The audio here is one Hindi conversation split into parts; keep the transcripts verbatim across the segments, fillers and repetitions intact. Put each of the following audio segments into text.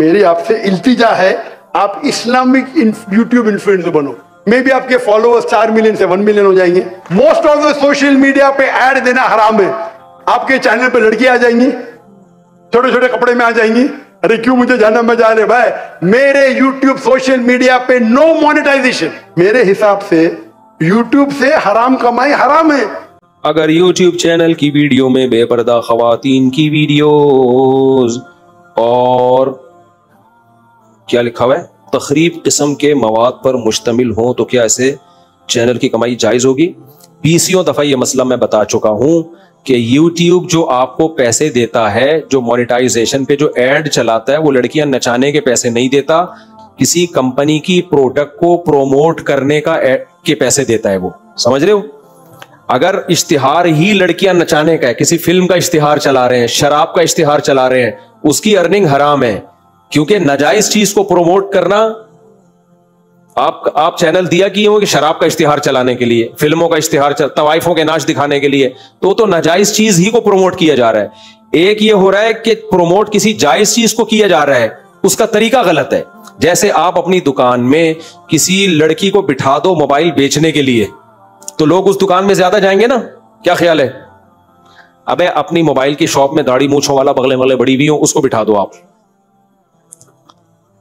मेरी आपसे इल्तिजा है, आप इस्लामिक यूट्यूब इन्फ्लुएंसर बनो। मे भी आपके फॉलोअर्स चार मिलियन से वन मिलियन हो जाएंगे। Most of the social media पे ऐड देना हराम है। आपके चैनल पे लड़कियां आ जाएंगी, छोटे छोटे कपड़े में आ जाएंगी। अरे क्यों मुझे जाना मजा आ रहा है भाई। मेरे यूट्यूब सोशल मीडिया पे नो मोनेटाइजेशन। मेरे हिसाब से यूट्यूब से हराम कमाई हराम है। अगर यूट्यूब चैनल की वीडियो में बेपर्दा खवातीन की वीडियोस और क्या लिखा हुआ है तखरीब किस्म के मवाद पर मुश्तमिल हो तो क्या ऐसे चैनल की कमाई जायज होगी? बीसियों दफा ये मसला मैं बता चुका हूं कि YouTube जो आपको पैसे देता है, जो मोनेटाइजेशन पे जो एड चलाता है, वो लड़कियां नचाने के पैसे नहीं देता, किसी कंपनी की प्रोडक्ट को प्रोमोट करने का एड के पैसे देता है। वो समझ रहे हो? अगर इश्तिहार ही लड़कियां नचाने का है, किसी फिल्म का इश्तिहार चला रहे हैं, शराब का इश्तिहार चला रहे हैं, उसकी अर्निंग हराम है, क्योंकि नाजायज चीज को प्रोमोट करना। आप आप चैनल दिया किए हो कि शराब का इश्तिहार चलाने के लिए, फिल्मों का इश्तिहार, तवाइफों के नाच दिखाने के लिए, तो तो नाजायज चीज ही को प्रोमोट किया जा रहा है। एक ये हो रहा है कि प्रोमोट किसी जायज चीज को किया जा रहा है, उसका तरीका गलत है। जैसे आप अपनी दुकान में किसी लड़की को बिठा दो मोबाइल बेचने के लिए, तो लोग उस दुकान में ज्यादा जाएंगे ना। क्या ख्याल है? अब अपनी मोबाइल की शॉप में दाढ़ी मूछों वाला, बगले बगले बड़ी भी हो, उसको बिठा दो। आप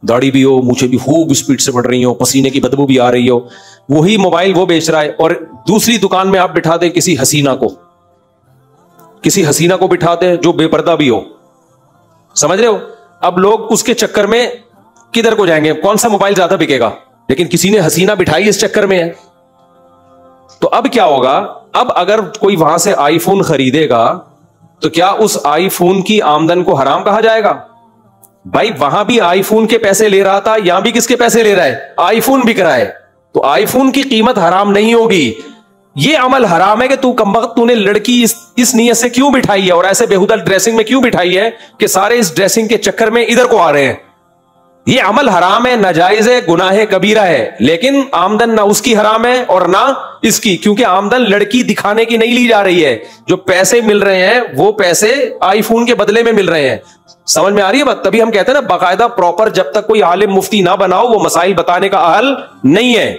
दाढ़ी भी हो, मूछे भी खूब स्पीड से बढ़ रही हो, पसीने की बदबू भी आ रही हो, वही मोबाइल वो बेच रहा है। और दूसरी दुकान में आप बिठा दें किसी हसीना को, किसी हसीना को बिठा दें जो बेपर्दा भी हो। समझ रहे हो? अब लोग उसके चक्कर में किधर को जाएंगे, कौन सा मोबाइल ज्यादा बिकेगा? लेकिन किसी ने हसीना बिठाई इस चक्कर में है। तो अब क्या होगा? अब अगर कोई वहां से आईफोन खरीदेगा तो क्या उस आईफोन की आमदन को हराम कहा जाएगा? भाई वहां भी आईफोन के पैसे ले रहा था, यहां भी किसके पैसे ले रहा है? आईफोन बिक रहा है, तो आईफोन की कीमत हराम नहीं होगी। यह अमल हराम है कि तू कमबख्त, तूने लड़की इस, इस नीयत से क्यों बिठाई है और ऐसे बेहुदा ड्रेसिंग में क्यों बिठाई है कि सारे इस ड्रेसिंग के चक्कर में इधर को आ रहे हैं। यह अमल हराम है, नाजायज है, गुनाह कबीरा है। लेकिन आमदन ना उसकी हराम है और ना इसकी, क्योंकि आमदन लड़की दिखाने की नहीं ली जा रही है। जो पैसे मिल रहे हैं वो पैसे आईफोन के बदले में मिल रहे हैं। समझ में आ रही है बात? तभी हम कहते हैं ना बाकायदा प्रॉपर, जब तक कोई आलिम मुफ्ती ना बनाओ वो मसाइल बताने का अहल नहीं है।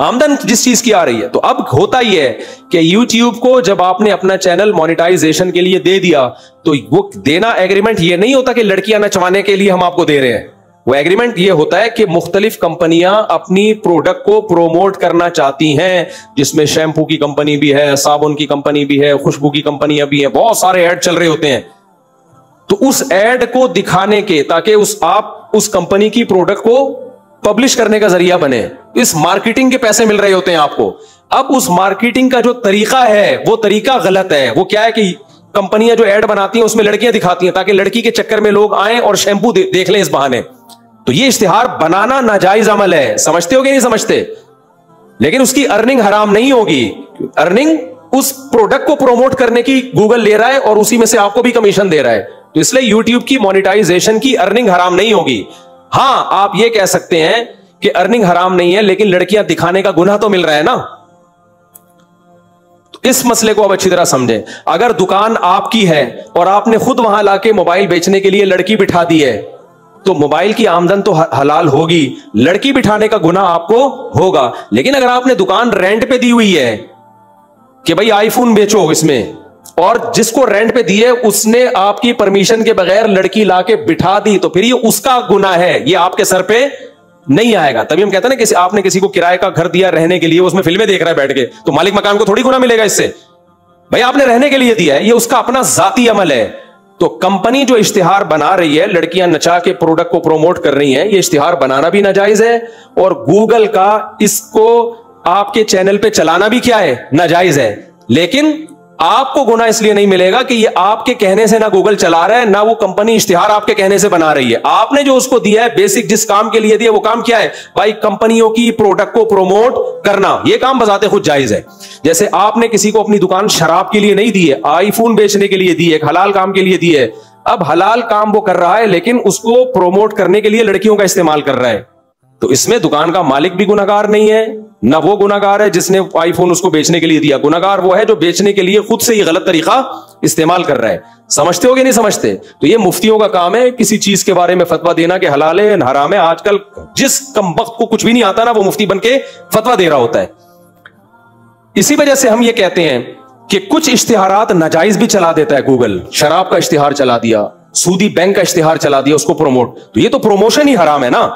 आमदन जिस चीज की आ रही है, तो अब होता ही है कि YouTube को जब आपने अपना चैनल मोनेटाइजेशन के लिए दे दिया, तो वो देना एग्रीमेंट ये नहीं होता कि लड़कियां नचवाने के लिए हम आपको दे रहे हैं। वो एग्रीमेंट ये होता है कि मुख्तलिफ कंपनियां अपनी प्रोडक्ट को प्रोमोट करना चाहती हैं, जिसमें शैम्पू की कंपनी भी है, साबुन की कंपनी भी है, खुशबू की कंपनियां भी है, बहुत सारे ऐड चल रहे होते हैं। तो उस ऐड को दिखाने के, ताकि उस आप उस कंपनी की प्रोडक्ट को पब्लिश करने का जरिया बने, इस मार्केटिंग के पैसे मिल रहे होते हैं आपको। अब उस मार्केटिंग का जो तरीका है वो तरीका गलत है। वो क्या है कि कंपनियां जो ऐड बनाती हैं उसमें लड़कियां दिखाती हैं, ताकि लड़की के चक्कर में लोग आए और शैम्पू दे, देख लें इस बहाने। तो ये इश्तिहार बनाना नाजायज अमल है, समझते हो कि नहीं समझते? लेकिन उसकी अर्निंग हराम नहीं होगी। अर्निंग उस प्रोडक्ट को प्रोमोट करने की गूगल ले रहा है और उसी में से आपको भी कमीशन दे रहा है, तो इसलिए यूट्यूब की मोनेटाइजेशन की अर्निंग हराम नहीं होगी। हां, आप ये कह सकते हैं कि अर्निंग हराम नहीं है, लेकिन लड़कियां दिखाने का गुनाह तो मिल रहा है ना। तो इस मसले को आप अच्छी तरह समझें। अगर दुकान आपकी है और आपने खुद वहां लाके मोबाइल बेचने के लिए लड़की बिठा दी है, तो मोबाइल की आमदन तो हलाल होगी, लड़की बिठाने का गुनाह आपको होगा। लेकिन अगर आपने दुकान रेंट पे दी हुई है कि भाई आईफोन बेचो इसमें, और जिसको रेंट पे दिए उसने आपकी परमिशन के बगैर लड़की लाके बिठा दी, तो फिर ये उसका गुनाह है, ये आपके सर पे नहीं आएगा। तभी हम कहते हैं ना, किसी आपने किसी को किराए का घर दिया रहने के लिए, उसमें फिल्में देख रहा है बैठ के, तो मालिक मकान को थोड़ी गुनाह मिलेगा इससे। भाई आपने रहने के लिए दिया है, ये उसका अपना जाती अमल है। तो कंपनी जो इश्तिहार बना रही है, लड़कियां नचा के प्रोडक्ट को प्रोमोट कर रही है, ये इश्तिहार बनाना भी नाजायज है, और गूगल का इसको आपके चैनल पर चलाना भी क्या है? नाजायज है। लेकिन आपको गुनाह इसलिए नहीं मिलेगा कि ये आपके कहने से ना गूगल चला रहा है, ना वो कंपनी इश्तिहार आपके कहने से बना रही है। आपने जो उसको दिया है, बेसिक जिस काम के लिए दिया, वो काम क्या है? भाई कंपनियों की प्रोडक्ट को प्रोमोट करना, ये काम बजाते खुद जायज है। जैसे आपने किसी को अपनी दुकान शराब के लिए नहीं दी है, आईफोन बेचने के लिए दी है, एक हलाल काम के लिए दी है। अब हलाल काम वो कर रहा है, लेकिन उसको प्रोमोट करने के लिए लड़कियों का इस्तेमाल कर रहा है, तो इसमें दुकान का मालिक भी गुनाहगार नहीं है, ना वो गुनाहगार है जिसने आईफोन उसको बेचने के लिए दिया। गुनाहगार वो है जो बेचने के लिए खुद से ही गलत तरीका इस्तेमाल कर रहा है। समझते हो कि नहीं समझते? तो ये मुफ्तियों का काम है किसी चीज के बारे में फतवा देना कि हलाल है हराम है। आजकल जिस कमबख्त को कुछ भी नहीं आता ना, वो मुफ्ती बन के फतवा दे रहा होता है। इसी वजह से हम ये कहते हैं कि कुछ इश्तिहारात नाजायज भी चला देता है। गूगल शराब का इश्तिहार चला दिया, सूदी बैंक का इश्तिहार चला दिया, उसको प्रोमोट, तो ये तो प्रोमोशन ही हराम है ना।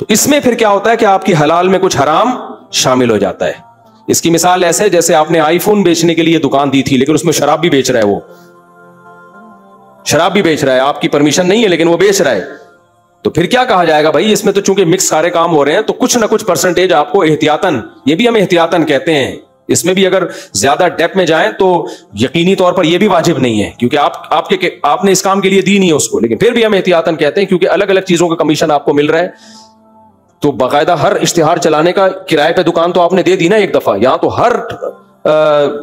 तो इसमें फिर क्या होता है कि आपकी हलाल में कुछ हराम शामिल हो जाता है। इसकी मिसाल ऐसे है जैसे आपने आईफोन बेचने के लिए दुकान दी थी, लेकिन उसमें शराब भी बेच रहा है, वो शराब भी बेच रहा है, आपकी परमिशन नहीं है लेकिन वो बेच रहा है, तो फिर क्या कहा जाएगा? भाई इसमें तो चूंकि मिक्स सारे काम हो रहे हैं, तो कुछ ना कुछ परसेंटेज आपको एहतियातन, ये भी हम एहतियातन कहते हैं, इसमें भी अगर ज्यादा डेप्थ में जाएं तो यकीनी तौर पर यह भी वाजिब नहीं है, क्योंकि आप आपके आपने इस काम के लिए दी नहीं है उसको, लेकिन फिर भी हम एहतियातन कहते हैं क्योंकि अलग अलग चीजों का कमीशन आपको मिल रहा है। तो बाकायदा हर इश्तिहार चलाने का, किराए पे दुकान तो आपने दे दी ना एक दफा, यहां तो हर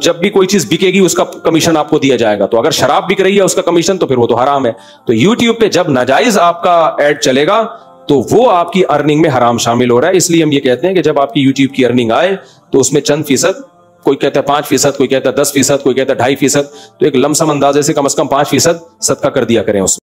जब भी कोई चीज बिकेगी उसका कमीशन आपको दिया जाएगा। तो अगर शराब बिक रही है उसका कमीशन, तो फिर वो तो हराम है। तो यूट्यूब पे जब नाजायज आपका एड चलेगा तो वो आपकी अर्निंग में हराम शामिल हो रहा है। इसलिए हम ये कहते हैं कि जब आपकी यूट्यूब की अर्निंग आए तो उसमें चंद फीसद, कोई कहता है पांच फीसद, कोई कहता है दस फीसद, कोई कहता है ढाई फीसद, तो एक लमसम अंदाजे से कम अज कम पांच फीसद सदका कर दिया करें उसमें।